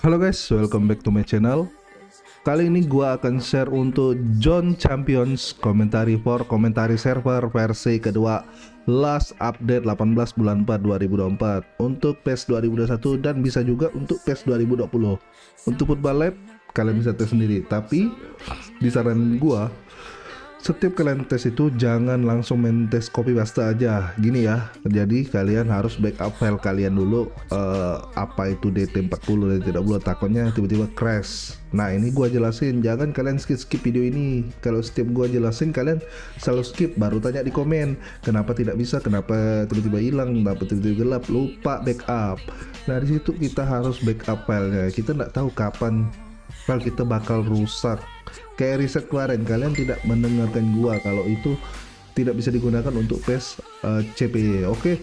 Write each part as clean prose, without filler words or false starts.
Halo guys, welcome back to my channel. Kali ini gua akan share untuk John Champions Commentary for Commentary Server versi kedua last update 18 bulan 4 2024 untuk PES 2021 dan bisa juga untuk PES 2020. Untuk Football Lab kalian bisa tes sendiri, tapi di saran gua setiap kalian tes itu jangan langsung main tes copy paste aja gini ya. Jadi kalian harus backup file kalian dulu apa itu DT 40 dan tidak boleh, takutnya tiba-tiba crash. Nah, ini gua jelasin, jangan kalian skip video ini. Kalau setiap gua jelasin kalian selalu skip, baru tanya di komen kenapa tidak bisa, kenapa tiba-tiba hilang, kenapa tiba-tiba gelap, lupa backup. Nah, di situ kita harus backup filenya. Kita nggak tahu kapan file kita bakal rusak. Kayak riset kemarin, kalian tidak mendengarkan gua kalau itu tidak bisa digunakan untuk PES CPY. Oke.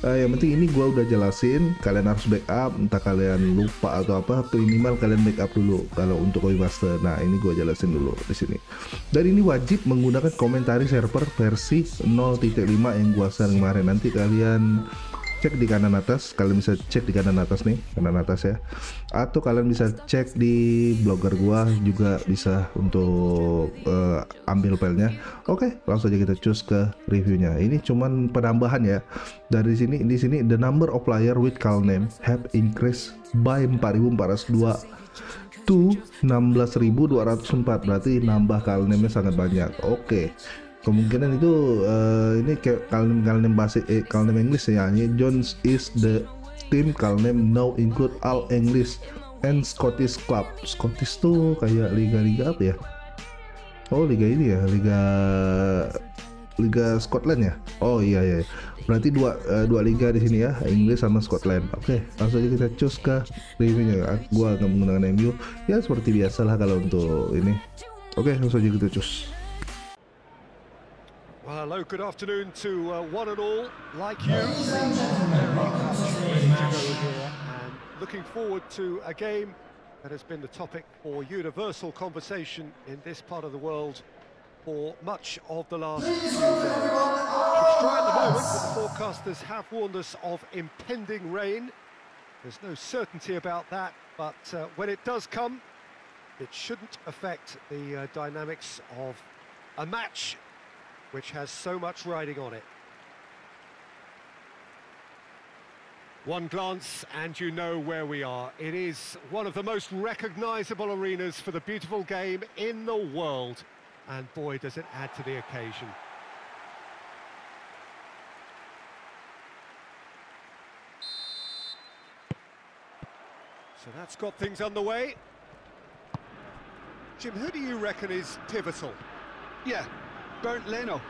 Yang penting ini gua udah jelasin, kalian harus backup, entah kalian lupa atau apa, minimal kalian backup dulu kalau untuk OE master. Nah, ini gua jelasin dulu di sini. Dan ini wajib menggunakan Commentary Server versi 0.5 yang gua share kemarin. Nanti kalian cek di kanan atas, kalian bisa cek di kanan atas nih, kanan atas ya. Atau kalian bisa cek di blogger gua juga bisa untuk ambil filenya. Oke, langsung aja kita choose ke reviewnya. Ini cuman penambahan ya. Dari sini, di sini the number of player with call name have increased by 4.402 to 16.204. berarti nambah call name-nya sangat banyak. Oke. Kemungkinan itu ini kayak kalnem basic kalnem English ya. Jones is the team kalnem now include all English and Scottish club. Scottish tuh kayak liga-liga apa ya? Oh, liga ini ya, liga Scotland ya. Oh iya ya. Berarti dua liga di sini ya, Inggris sama Scotland. Oke, langsung aja kita choose ke reviewnya. Gua akan menggunakan MU ya, seperti biasalah kalau untuk ini. Oke, langsung aja kita choose. Well, hello, good afternoon to one and all, like you. And looking forward to a game that has been the topic for universal conversation in this part of the world for much of the last few days. It's dry at the moment, but the forecasters have warned us of impending rain. There's no certainty about that, but when it does come, it shouldn't affect the dynamics of a match which has so much riding on it. One glance and you know where we are. It is one of the most recognisable arenas for the beautiful game in the world. And boy, does it add to the occasion. So that's got things underway. Jim, who do you reckon is pivotal? Yeah. Bernd Leno.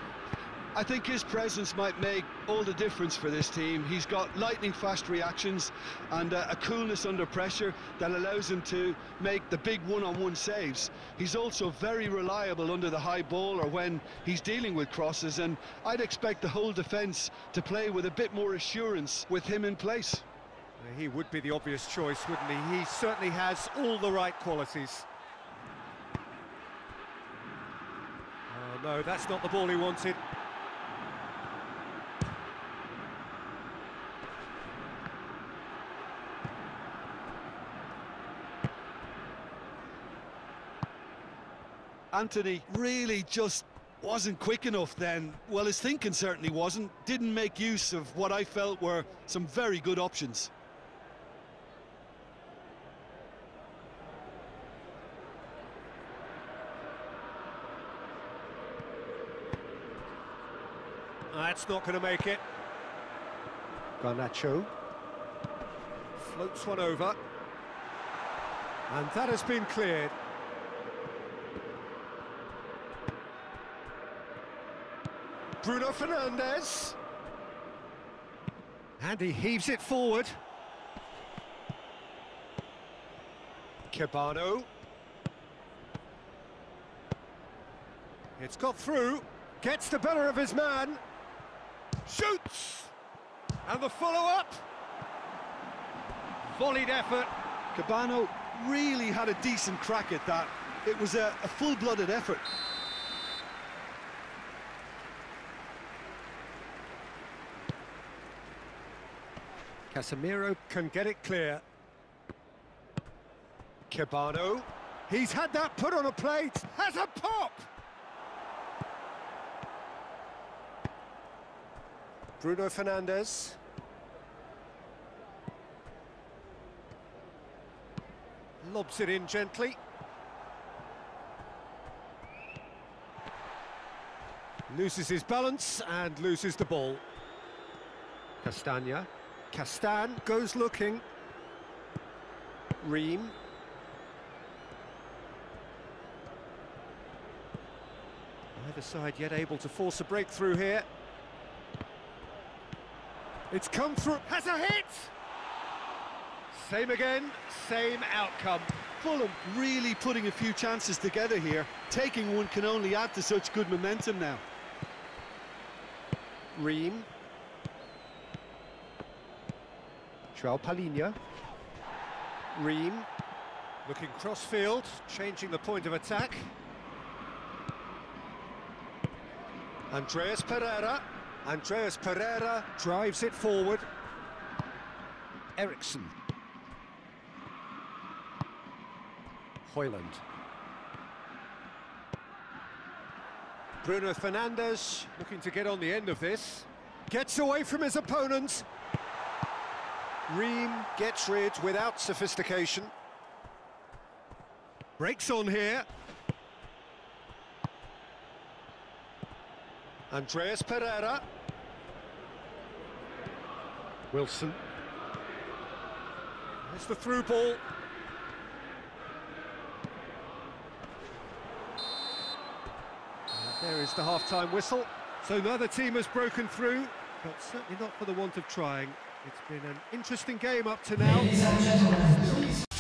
I think his presence might make all the difference for this team. He's got lightning-fast reactions and a coolness under pressure that allows him to make the big one-on-one saves. He's also very reliable under the high ball or when he's dealing with crosses, and I'd expect the whole defence to play with a bit more assurance with him in place. He would be the obvious choice, wouldn't he? He certainly has all the right qualities. No, that's not the ball he wanted. Anthony really just wasn't quick enough then. Well, his thinking certainly wasn't. Didn't make use of what I felt were some very good options. That's not going to make it. Garnacho floats one over, and that has been cleared. Bruno Fernandes, and he heaves it forward. Kebano. It's got through, gets the better of his man. Shoots, and the follow-up, volleyed effort. Cabano really had a decent crack at that. It was a full-blooded effort. Casemiro can get it clear. Kebano. He's had that put on a plate. Has a pop! Bruno Fernandes. Lobs it in gently. Loses his balance and loses the ball. Castagne. Castagne goes looking. Ream. Either side yet able to force a breakthrough here. It's come through. Has a hit! Same again, same outcome. Fulham really putting a few chances together here. Taking one can only add to such good momentum now. Ream. João Palhinha. Ream. Looking cross-field, changing the point of attack. Andreas Pereira. Andreas Pereira drives it forward. Eriksen. Højlund. Bruno Fernandes looking to get on the end of this. Gets away from his opponents. Ream gets rid without sophistication. Breaks on here. Andreas Pereira. Wilson. It's the through ball. There is the half-time whistle. So neither team has broken through, but certainly not for the want of trying. It's been an interesting game up to now.